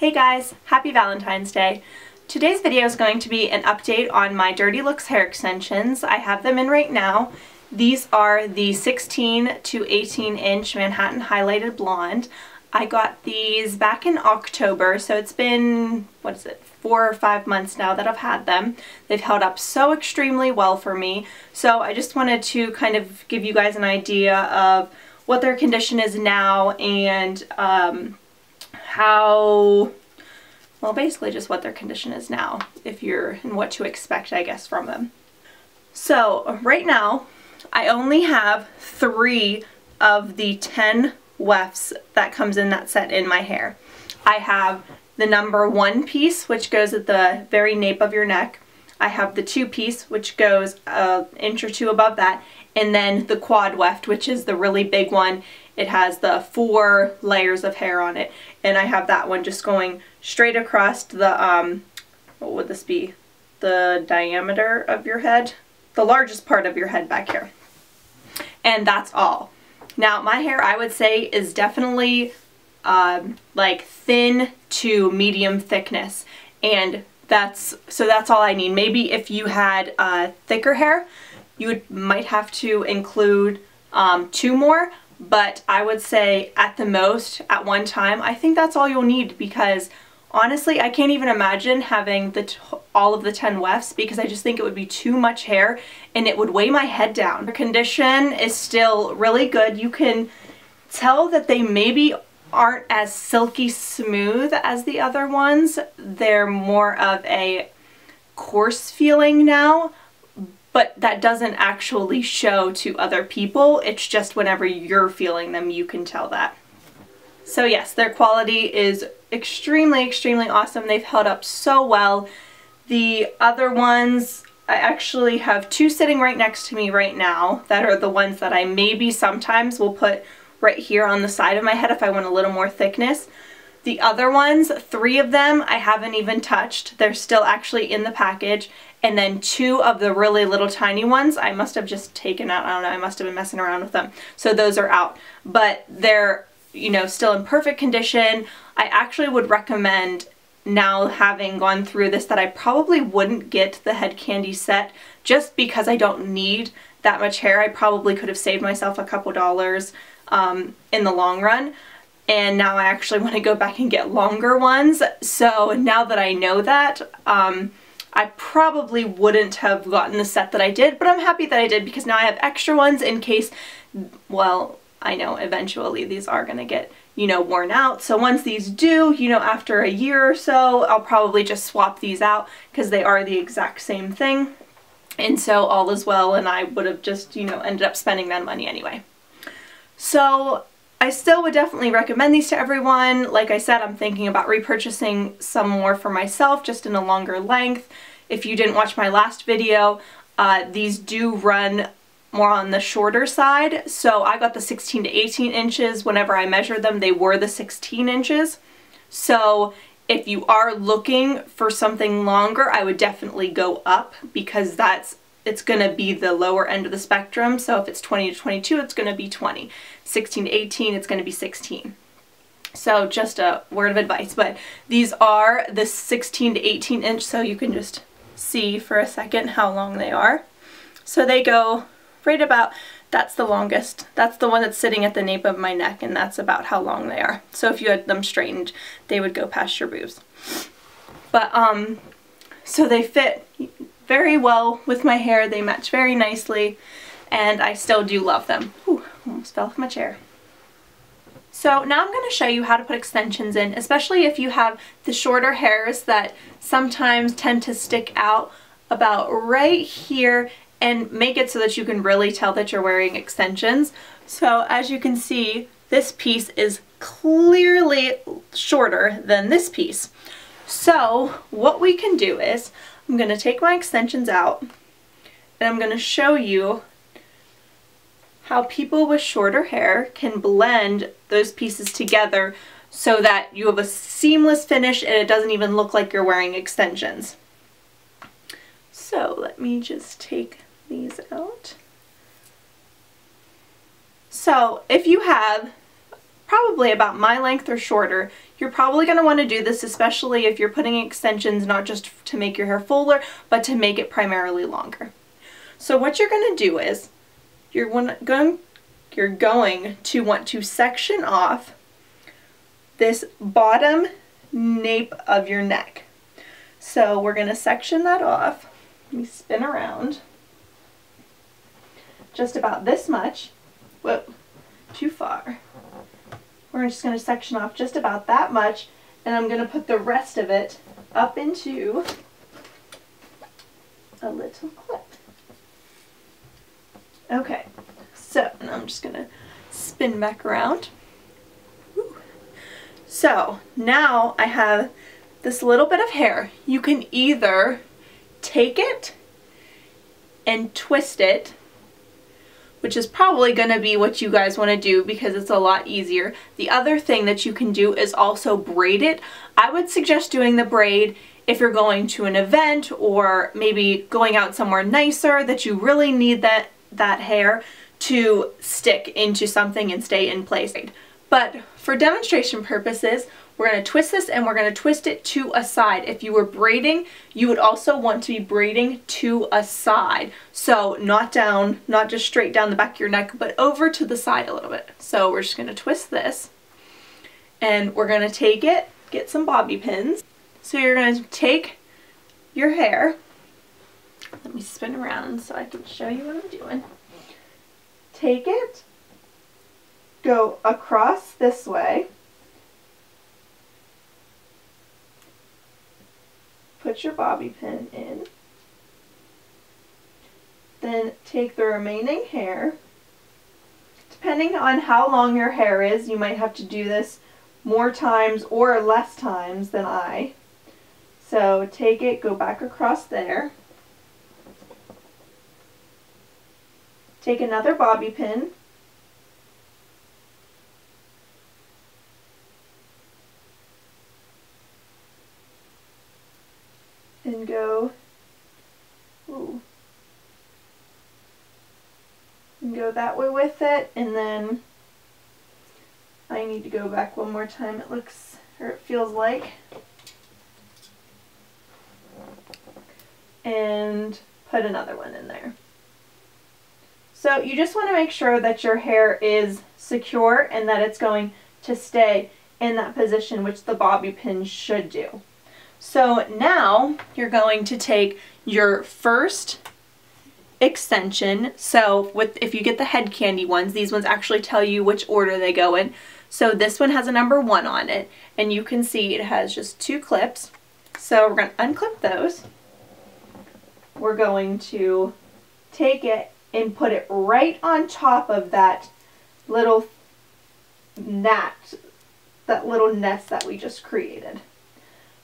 Hey guys, happy Valentine's Day. Today's video is going to be an update on my Dirty Looks hair extensions. I have them in right now. These are the 16 to 18 inch Manhattan highlighted blonde. I got these back in October, so it's been, 4 or 5 months now that I've had them. They've held up so extremely well for me. So I just wanted to kind of give you guys an idea of what their condition is now and how, well, basically just what their condition is now, and what to expect, I guess, from them. So right now, I only have 3 of the 10 wefts that comes in that set in my hair. I have the number 1 piece, which goes at the very nape of your neck. I have the 2 piece, which goes an inch or 2 above that, and then the quad weft, which is the really big one. It has the 4 layers of hair on it, and I have that one just going straight across the, what would this be, the diameter of your head? The largest part of your head back here. And that's all. Now, my hair, I would say, is definitely like thin to medium thickness, and that's all I need. Maybe if you had thicker hair, you might have to include 2 more, but I would say at the most, at one time, I think that's all you'll need, because honestly, I can't even imagine having all of the 10 wefts, because I just think it would be too much hair and it would weigh my head down. The condition is still really good. You can tell that they maybe aren't as silky smooth as the other ones. They're more of a coarse feeling now, but that doesn't actually show to other people. It's just whenever you're feeling them, you can tell that. So yes, their quality is extremely, extremely awesome. They've held up so well. The other ones, I actually have 2 sitting right next to me right now that are the ones that I maybe sometimes will put right here on the side of my head if I want a little more thickness. The other ones, 3 of them, I haven't even touched. They're still actually in the package. And then 2 of the really little tiny ones, I must have just taken out. I don't know, I must have been messing around with them. So those are out. But they're, you know, still in perfect condition. I actually would recommend, now having gone through this, that I probably wouldn't get the Head Kandy set just because I don't need that much hair. I probably could have saved myself a couple dollars in the long run. And now I actually want to go back and get longer ones. So now that I know that, I probably wouldn't have gotten the set that I did, but I'm happy that I did, because now I have extra ones in case, well, I know eventually these are going to get, you know, worn out. So once these do, you know, after a year or so, I'll probably just swap these out, because they are the exact same thing. And so all is well, and I would have just, you know, ended up spending that money anyway. So I still would definitely recommend these to everyone. Like I said, I'm thinking about repurchasing some more for myself, just in a longer length. If you didn't watch my last video, these do run more on the shorter side. So I got the 16 to 18 inches. Whenever I measured them, they were the 16 inches. So if you are looking for something longer, I would definitely go up, because it's going to be the lower end of the spectrum. So if it's 20 to 22, it's going to be 20. 16 to 18, it's going to be 16. So just a word of advice, but these are the 16 to 18 inch, so you can just see for a second how long they are. So they go right about, that's the longest. That's the one that's sitting at the nape of my neck, and that's about how long they are. So if you had them straightened, they would go past your boobs. But, so they fit very well with my hair. They match very nicely, and I still do love them. Ooh, almost fell off my chair. So now I'm going to show you how to put extensions in, especially if you have the shorter hairs that sometimes tend to stick out about right here, and make it so that you can really tell that you're wearing extensions. So as you can see, this piece is clearly shorter than this piece. So what we can do is, I'm going to take my extensions out, and I'm going to show you how people with shorter hair can blend those pieces together so that you have a seamless finish and it doesn't even look like you're wearing extensions. So let me just take these out. So if you have probably about my length or shorter, You're probably going to want to do this, especially if you're putting extensions not just to make your hair fuller, but to make it primarily longer. So what you're going to do is you're going to want to section off this bottom nape of your neck. So we're going to section that off. Let me spin around just about this much. Whoa, too far. We're just going to section off just about that much, and I'm going to put the rest of it up into a little clip. Okay, so now I'm just going to spin back around. Woo. So now I have this little bit of hair. You can either take it and twist it, which is probably going to be what you guys want to do because it's a lot easier. The other thing that you can do is also braid it. I would suggest doing the braid if you're going to an event or maybe going out somewhere nicer that you really need that hair to stick into something and stay in place. But for demonstration purposes, we're going to twist this and we're going to twist it to a side. If you were braiding, you would also want to be braiding to a side. So not down, not just straight down the back of your neck, but over to the side a little bit. So we're just going to twist this and we're going to take it, get some bobby pins. So you're going to take your hair. Let me spin around so I can show you what I'm doing. Take it, go across this way. Put your bobby pin in, then take the remaining hair. Depending on how long your hair is, you might have to do this more times or less times than I. So take it, go back across there, take another bobby pin, and go, ooh, and go that way with it, and then I need to go back one more time, it looks, or it feels like, and put another one in there. So you just want to make sure that your hair is secure and that it's going to stay in that position, which the bobby pin should do. So now you're going to take your first extension. So if you get the Head Kandy ones, these ones actually tell you which order they go in. So this one has a number 1 on it, and you can see it has just 2 clips. So we're going to unclip those. We're going to take it and put it right on top of that little gnat, that little nest that we just created.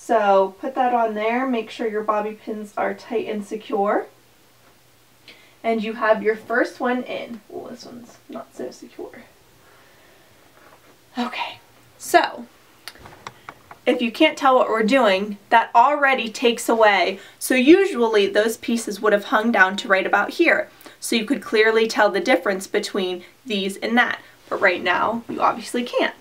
So put that on there, make sure your bobby pins are tight and secure. And you have your first one in. Oh, this one's not so secure. Okay, so if you can't tell what we're doing, that already takes away. So usually those pieces would have hung down to right about here. So you could clearly tell the difference between these and that. But right now, you obviously can't.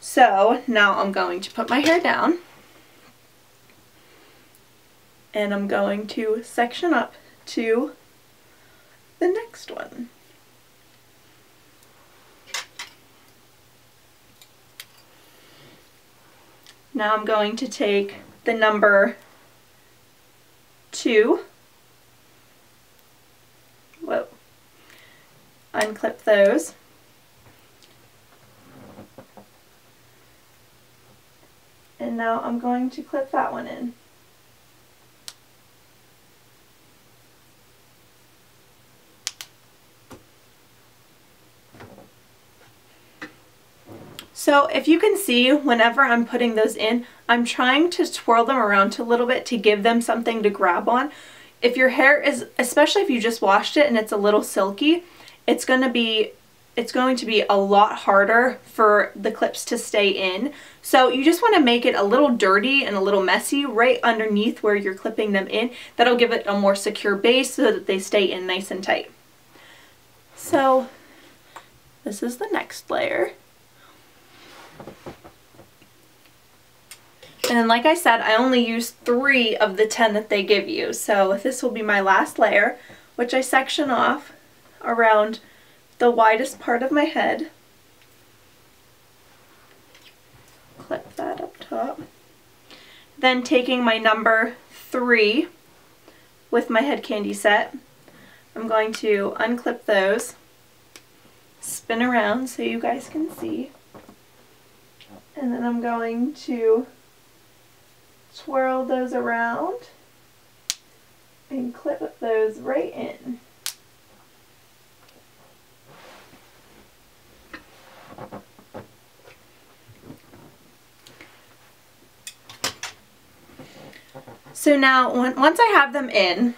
So now I'm going to put my hair down. And I'm going to section up to the next one. Now I'm going to take the number 2. Whoa. Unclip those. And now I'm going to clip that one in. So if you can see, whenever I'm putting those in, I'm trying to twirl them around a little bit to give them something to grab on. If your hair is, especially if you just washed it and it's a little silky, it's going to be a lot harder for the clips to stay in. So you just want to make it a little dirty and a little messy right underneath where you're clipping them in. That'll give it a more secure base so that they stay in nice and tight. So this is the next layer. And then, like I said, I only use 3 of the 10 that they give you. So this will be my last layer, which I section off around the widest part of my head. Clip that up top. Then taking my number 3 with my Head Kandy set, I'm going to unclip those, spin around so you guys can see, and then I'm going to twirl those around and clip those right in. So now, once I have them in,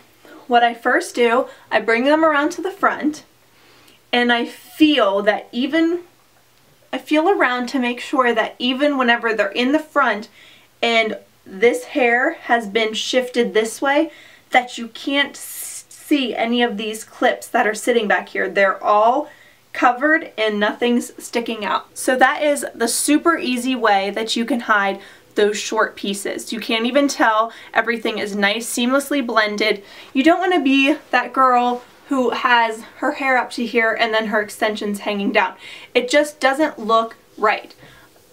what I first do, I bring them around to the front, and I feel around to make sure that even whenever they're in the front and this hair has been shifted this way, that you can't see any of these clips that are sitting back here. They're all covered and nothing's sticking out. So that is the super easy way that you can hide those short pieces. You can't even tell. Everything is nice, seamlessly blended. You don't want to be that girl who has her hair up to here and then her extensions hanging down. It just doesn't look right.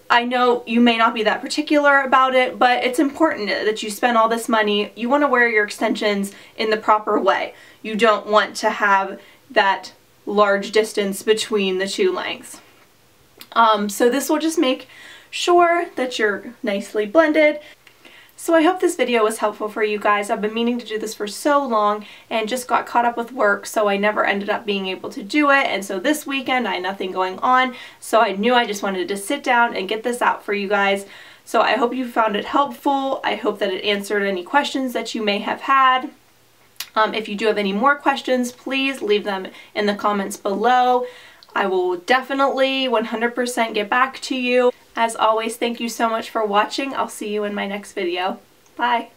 I know you may not be that particular about it, but it's important that you spend all this money. You want to wear your extensions in the proper way. You don't want to have that large distance between the two lengths. So this will just make sure that you're nicely blended. So I hope this video was helpful for you guys. I've been meaning to do this for so long and just got caught up with work, so I never ended up being able to do it. And so this weekend I had nothing going on, so I knew I just wanted to sit down and get this out for you guys. So I hope you found it helpful. I hope that it answered any questions that you may have had. If you do have any more questions, please leave them in the comments below. I will definitely 100% get back to you. As always, thank you so much for watching. I'll see you in my next video. Bye!